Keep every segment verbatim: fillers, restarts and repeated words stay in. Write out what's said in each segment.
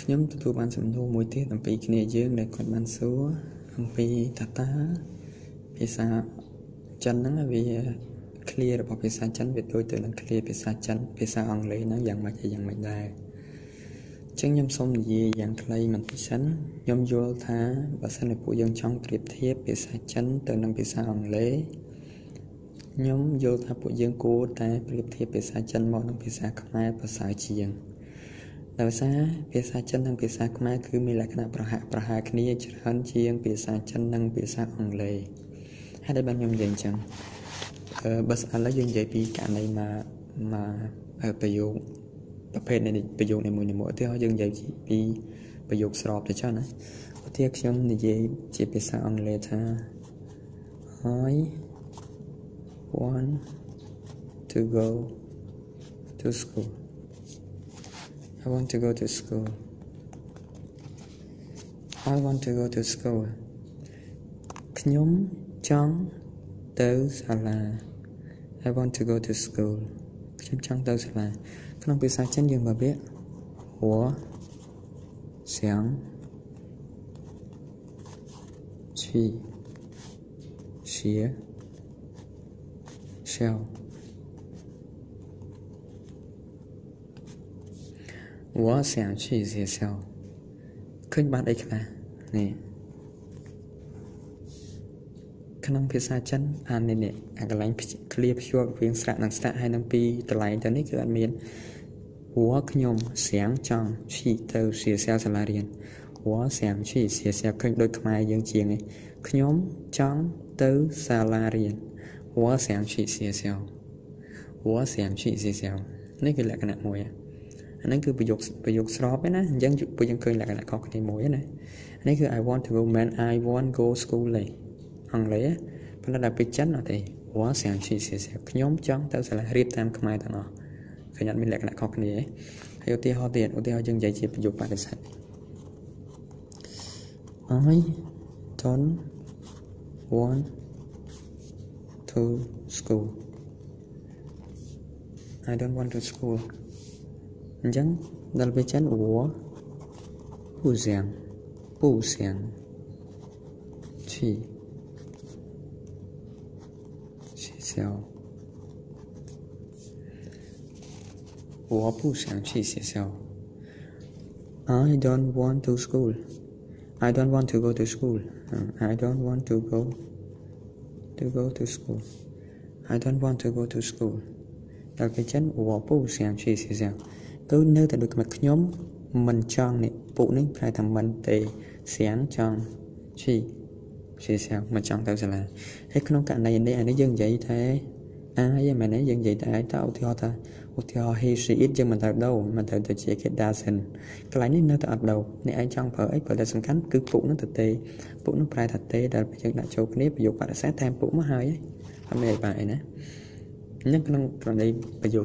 ខ្ញុំ ទទួល បាន សំណួរ មួយ ទៀត អំ ពី គ្នា យើង ដែល គាត់ បាន សួរ អំ ពី តាតា ភាសា ចិន ហ្នឹង វា clear របស់ ភាសា ចិន វា ដូច ទៅ នឹង clear ភាសា ចិន ភាសា អង់គ្លេស ហ្នឹង យ៉ាង ម៉េច យ៉ាង ម៉េច ដែរ ចឹង ខ្ញុំ សូម និយាយ យ៉ាង ខ្លី មិន ពី សិន ខ្ញុំ យល់ ថា បើ សិន តែ ពួក យើង ចង់ ប្រៀប ធៀប ភាសា ចិន ទៅ នឹង ភាសា អង់គ្លេស ខ្ញុំ យល់ ថា ពួក យើង គួរ តែ ប្រៀប ធៀប ភាសា ចិន មក នឹង ភាសា ខ្មែរ ភាសា ជាង I want to go to school. I want to go to school. I want to go to school. ខ្ញុំ ចង់ ទៅ សាលា I want to go to school. ខ្ញុំ ចង់ ទៅ សាលា ក្នុង ភាសា ចិន យើង មក ពាក្យ 我 想 去 学 校 我想去学校 ឃើញ បាន អី ខ្លះ នេះ ក្នុង ភាសា ចិន អា នេះ នេះ អា កន្លែង clear ភ្ជាប់ វាង ស្រៈ និង ស្តៈ ហើយ នឹង ពី កន្លែង ទៅ នេះ គឺ អត់ មាន វ ខ្ញុំ ស្រាំង ចង់ ឈី ទៅ សិក្សា សាលារៀន វ ស្រាំង ឈី សិក្សា ឃើញ ដូច ខ្មែរ យើង ជាង ឯង ខ្ញុំ ចង់ ទៅ សាលារៀន វ ស្រាំង ឈី សិក្សា វ ស្រាំង ឈី សិក្សា នេះ គឺ លក្ខណៈ មួយ ឯង អាហ្នឹងគឺប្រយោគប្រយោគស្របឯណា អញ្ចឹងពួកយើងឃើញលក្ខណៈខុសគ្នាមួយណា អានេះគឺ I want to go man I want go school ឯង អង់គ្លេស ប៉ុន្តែដល់ពេលចិនអត់ទេ វ ស្រាំង ឈី សិក្សា ខ្ញុំចង់ទៅសាលារៀបតាមខ្មែរទាំងអស់ ឃើញអត់មានលក្ខណៈខុសគ្នា ហើយឧទាហរណ៍ទៀត ឧទាហរណ៍យើងនិយាយជាប្រយោគបដិសេធ I don't want to school I don't want to school 人家那边讲我不想不想去学校我不想去学校 I don't want to school I don't want to go to school I don't want to go to go to school I don't want to go to school 那边讲我不想去学校 Tôi nơi tại được mặt nhóm mình chọn này phụ nữ phải thằng mình thì sáng chọn chị chị sao mình chọn tao sẽ là hết cái nón cạn này đây anh ấy dân vậy thế ai mà nói dân vậy tại tao theo ta theo hi sĩ ít cho mình tại đâu mà tại từ chỉ cái đa sinh cái lại nên nơi tại đầu này ai chọn phở ấy phở là sẵn khánh cứ phụ nữ thực tế phụ nữ phải thật tế đã phải chân đã châu clip ví dụ bạn đã sát thêm phụ mà hơi ấy hôm nay bài nè nhất cái nón cạn này ví dụ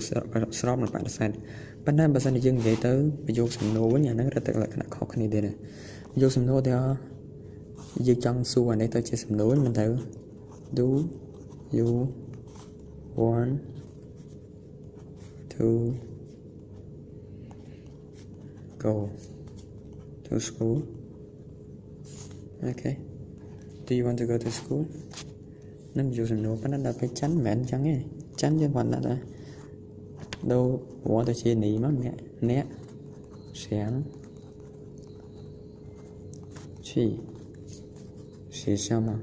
sờ mà bạn đã sát ប៉ុន្តែបើសិនជាយើងនិយាយទៅប្រយោគសំណួរវិញអាហ្នឹងរត់តែលក្ខណៈខុសគ្នាដែរប្រយោគសំណួរទៅយើងចង់សួរអានេះទៅជាសំណួរមិនទៅ Do you want to go to school Okay Do you want to go to school នឹងប្រយោគសំណួរប៉ុន្តែដល់ពេលចិនមិនមែនអញ្ចឹងទេចិនយើងគាត់ដាក់ថា Đâu quá tôi chia ní mất mẹ nét sáng chị chị sao mà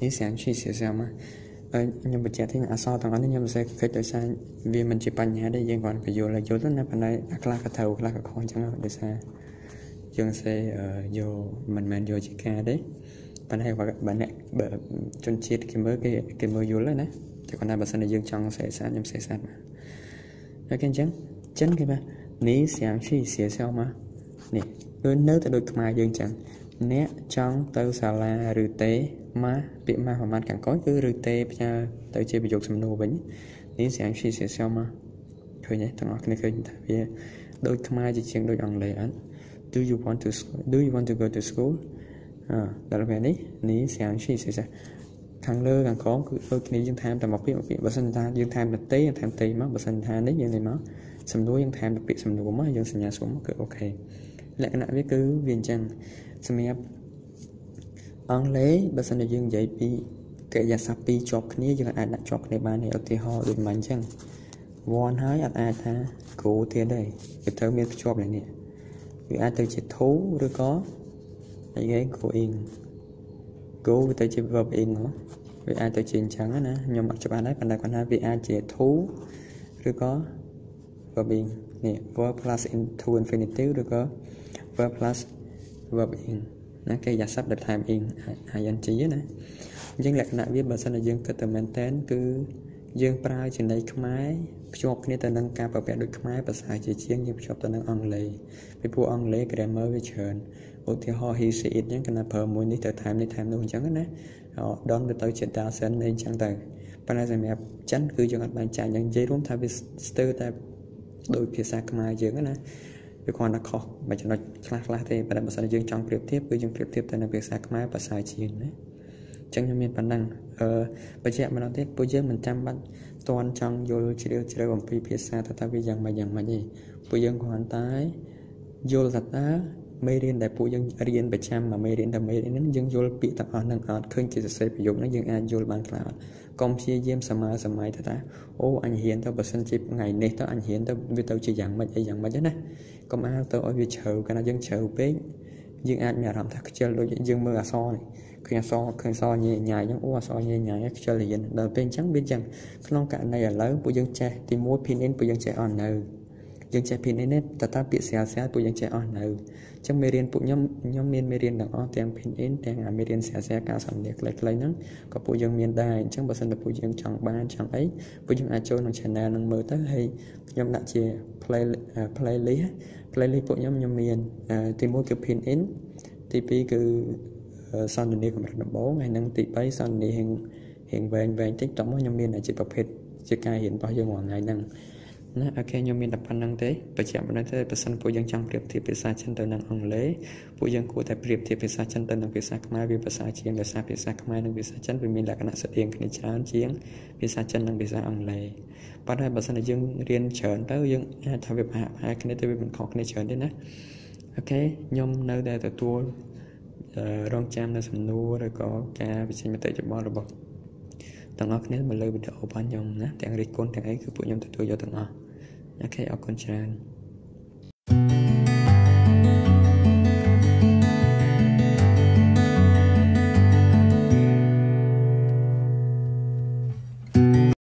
ní sáng chị chị sao mà ờ, nhưng mà trẻ thấy ngã so thằng anh nhưng mà sẽ kết đối xa vì mình chỉ bằng nhá đây dân còn phải vô là vô tất nắp anh đây ác la cả thầu la cả con chẳng hạn đối xa dân sẽ uh, vô mình mình vô chị ca đấy bạn hay hoặc bạn này chôn chết cái mới cái cái mới vô lên đấy thì còn là bạn sẽ là dương trong sẽ sát nhầm sẽ sát mà cái chân chấn chấn cái mà ní sáng chi xé sao mà nè đôi nớ tại đôi mai dương chẳng né trong tàu xà la rử tế má bị ma hoặc mặt càng có cứ rử tế cha tới chơi bị dục sầm nô bánh ní sáng chi xé sao mà thôi nhé thằng ngọc này khơi vì đôi mai chỉ chuyện đôi dòng lệ án do you want to do you want to go to school อ่า ដល់ពេលនេះ នេះ ស្រាំង ឈី សិក្សា thằng lơ càng khó cứ ôi cái này dương tham là một cái một cái bớt sinh ra dương tham là tí dương tham tì má bớt sinh ra đấy dương này má sầm núi dương tham là bị sầm núi má dương sầm nhà xuống cứ ok lại cái này với cứ viên chân xem em ăn lấy bớt sinh là dương dậy bị kệ giả sập bị chọc này dương ai đã chọc này ba này ở thì ho đùn mạnh chân vòn hái ở ai ta cố tiền đây cái thứ miếng chọc này nè vì ai từ chỉ thú rồi có cái ghế của yên cố tới chỉ vợp yên hả vì ai tới chỉ trắng nè nhưng mà chụp anh ấy bạn đại quan hai vì ai chỉ thú rồi có vợp yên nè verb plus into infinitive rồi có verb plus vợp yên nè cái giả sắp đặt time yên hai danh trí nè dân lạc lại biết bản thân là dân cơ từ maintain cứ dân prai trên đây không ai chụp cái từ nâng cao bảo vệ được không ai và xài chỉ riêng nhưng chụp từ nâng on lề với phu on lề grammar với chèn ủa thì họ hi sĩ ít những cái nào phở muốn đi tới time đi time luôn chẳng cái này họ đón được tới chuyện ta sẽ nên chẳng tới ban nay giờ mẹ chán cứ cho các bạn trả những giấy luôn thay vì từ ta đổi phía xa cái mai dưỡng cái này vì còn là khó mà chúng nó lác lác thế và đặc biệt là dưỡng trong clip tiếp cứ dưỡng clip tiếp từ là phía xa cái mai và xài chỉ đấy chẳng những miền bản năng bây giờ mình nói tiếp bây giờ mình chăm bạn toàn trong vô chỉ được chỉ được bằng phi phía xa ta bây giờ mà giờ mà gì bây giờ còn tái vô thật á mấy điên đại phụ dân điên bảy trăm mà mấy điên đại mấy điên dân vô bị tập ở năng ở khơi chỉ sử dụng nó dân an vô bàn cả công chia diêm sầm mà sầm mai ta ô anh hiền tao bớt sinh chip ngày nay tao anh hiền tao vì tao chỉ dặn mà chỉ dặn mà chứ này công an tao ở việc chờ cái nào dân chờ biết dân an nhà làm thật chơi đối dân mưa so này khi so khi so nhẹ nhàng những ô so nhẹ nhàng các chơi liền đầu bên trắng bên trắng non cạn này là lớn phụ dân trẻ thì mua pin đến phụ dân trẻ on nợ dân trẻ pin đến ta ta bị xé xé phụ dân trẻ on nợ trong mê điên phụ nhóm nhóm miền mê điên đảng o tem pin đến tem à mê điên xé xé cao sầm đẹp lệch lệch nắng có phụ dân miền đài trong bờ sân là phụ dân chẳng ban chẳng ấy phụ dân ai chơi nông chè nè nông mơ tới hay nhóm đại chè play play lý play lý phụ nhóm nhóm miền thì mua kiểu pin đến thì pi cứ sau này còn một bố ngày năng tị bấy sau này hiện hiện về về tiếp tổng của nhân viên là chỉ tập hết chỉ cài hiện bao nhiêu ngọn ngày năng nó ok nhân viên tập anh năng thế và chạm vào thế và sân phụ dân trong việc thì phải xa chân tới năng ông lễ phụ dân của tập việc thì phải xa chân tới năng phải xa mai vì phải xa chiến phải xa phải xa mai năng phải xa chân vì mình là cái nạn sự tiền cái chán chiến phải xa chân năng phải xa ông lễ bắt đầu và sân là dân riêng chở tới dân thay việc hạ hai cái này tới mình học cái này chở đấy nè ok nhóm nơi đây là tour rong cham là sầm nua rồi có ca bị sinh tệ chụp bao rồi bọc tầng nó cái mà lơ bị đổ bán nhom nè tạng rít côn tạng ấy cứ phụ nhom tự do tầng nó ok ở con tràn